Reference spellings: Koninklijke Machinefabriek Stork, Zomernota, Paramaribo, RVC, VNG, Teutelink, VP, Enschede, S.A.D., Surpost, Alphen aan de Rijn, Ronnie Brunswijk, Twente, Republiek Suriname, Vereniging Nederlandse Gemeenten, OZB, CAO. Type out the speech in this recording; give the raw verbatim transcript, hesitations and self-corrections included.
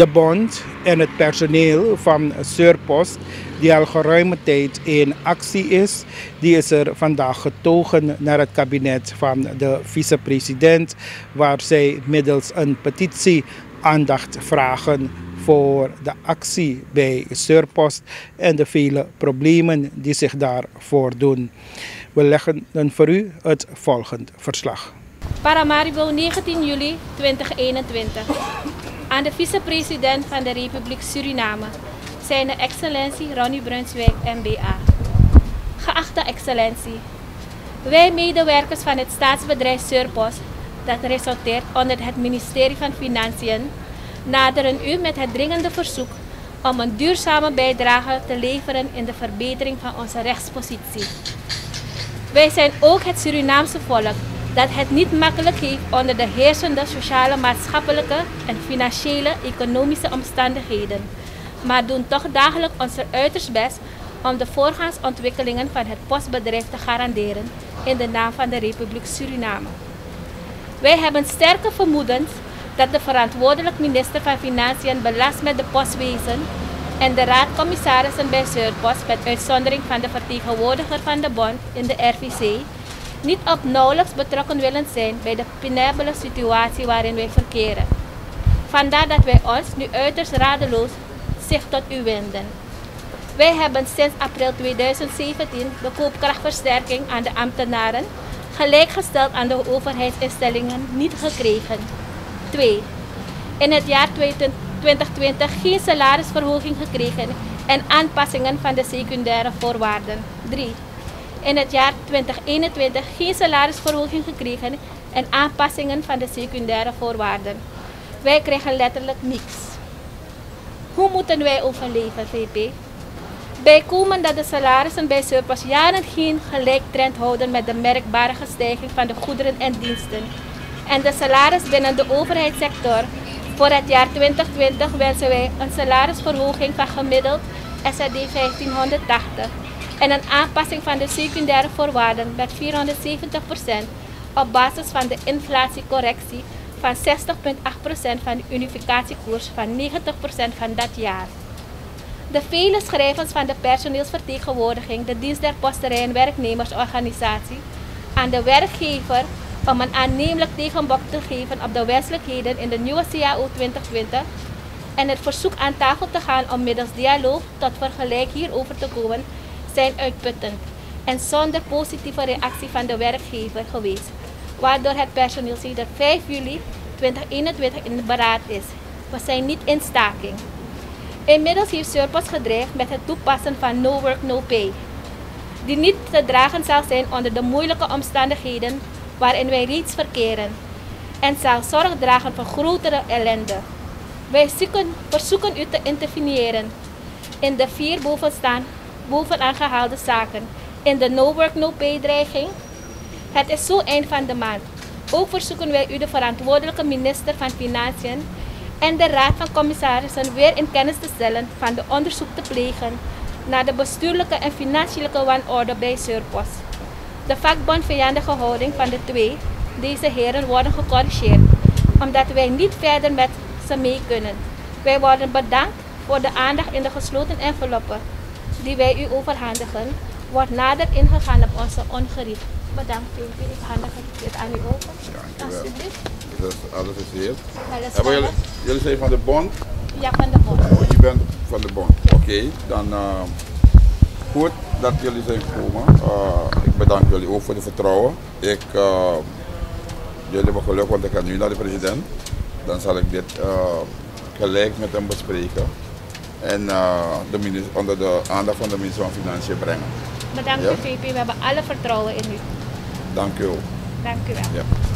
de bond en het personeel van Surpost, die al geruime tijd in actie is. Die is er vandaag getogen naar het kabinet van de vicepresident, waar zij middels een petitie aandacht vragen voor de actie bij Surpost en de vele problemen die zich daar voordoen. We leggen dan voor u het volgende verslag. Paramaribo, negentien juli tweeduizend eenentwintig. Aan de vicepresident van de Republiek Suriname, Zijne Excellentie Ronnie Brunswijk, M B A. Geachte Excellentie, wij medewerkers van het staatsbedrijf Surpost, dat resulteert onder het ministerie van Financiën, naderen u met het dringende verzoek om een duurzame bijdrage te leveren in de verbetering van onze rechtspositie. Wij zijn ook het Surinaamse volk dat het niet makkelijk heeft onder de heersende sociale, maatschappelijke en financiële economische omstandigheden, maar doen toch dagelijks onze uiterst best om de voorgaansontwikkelingen van het postbedrijf te garanderen in de naam van de Republiek Suriname. Wij hebben sterke vermoedens dat de verantwoordelijk minister van Financiën belast met de postwezen en de raadcommissarissen bij Surpost, met uitzondering van de vertegenwoordiger van de bond in de R V C, niet op nauwelijks betrokken willen zijn bij de penibele situatie waarin wij verkeren. Vandaar dat wij ons nu uiterst radeloos zich tot u wenden. Wij hebben sinds april tweeduizend zeventien de koopkrachtversterking aan de ambtenaren, gelijkgesteld aan de overheidsinstellingen, niet gekregen. twee. In het jaar twintig twintig geen salarisverhoging gekregen en aanpassingen van de secundaire voorwaarden. drie. In het jaar twintig eenentwintig geen salarisverhoging gekregen en aanpassingen van de secundaire voorwaarden. Wij kregen letterlijk niks. Hoe moeten wij overleven, V P? Bijkomend dat de salarissen bij Surpost jaren geen gelijktrend houden met de merkbare stijging van de goederen en diensten. En de salaris binnen de overheidssector. Voor het jaar twintig twintig wensen wij een salarisverhoging van gemiddeld S A D vijftienhonderdtachtig. En een aanpassing van de secundaire voorwaarden met vierhonderdzeventig procent op basis van de inflatiecorrectie van zestig komma acht procent van de unificatiekoers van negentig procent van dat jaar. De vele schrijvens van de personeelsvertegenwoordiging, de dienst der posterij en werknemersorganisatie, aan de werkgever om een aannemelijk tegenbod te geven op de wenselijkheden in de nieuwe C A O twintig twintig en het verzoek aan tafel te gaan om middels dialoog tot vergelijk hierover te komen, zijn uitputtend en zonder positieve reactie van de werkgever geweest, waardoor het personeel sinds vijf juli tweeduizend eenentwintig in beraad is. We zijn niet in staking. Inmiddels heeft Surpost gedreigd met het toepassen van no work, no pay, die niet te dragen zal zijn onder de moeilijke omstandigheden waarin wij reeds verkeren, en zal zorg dragen voor grotere ellende. Wij zoeken, verzoeken u te interveneren in de vier bovenstaande bovenaan gehaalde zaken, in de no work no pay dreiging. Het is zo eind van de maand. Ook verzoeken wij u de verantwoordelijke minister van Financiën en de raad van commissarissen weer in kennis te stellen van de onderzoek te plegen naar de bestuurlijke en financiële wanorde bij Surpost. De vakbondvijandige houding van de twee, deze heren, worden gecorrigeerd, omdat wij niet verder met ze mee kunnen. Wij worden bedankt voor de aandacht in de gesloten enveloppen die wij u overhandigen, wordt nader ingegaan op onze ongerief. Bedankt, P P. Ik handig dit aan u over. Ja, alsjeblieft. Dus alles is hier. Alles jullie, jullie zijn van de bond? Ja, van de bond. Oh, je bent van de bond. Oké, okay, dan uh, goed dat jullie zijn gekomen. Uh, ik bedank jullie ook voor het vertrouwen. Ik, uh, jullie hebben geluk, want ik ga nu naar de president. Dan zal ik dit uh, gelijk met hem bespreken. En uh, de minister, onder de aandacht van de minister van Financiën brengen. Bedankt, ja? V P. We hebben alle vertrouwen in u. Dank u wel. Dank u wel. Ja.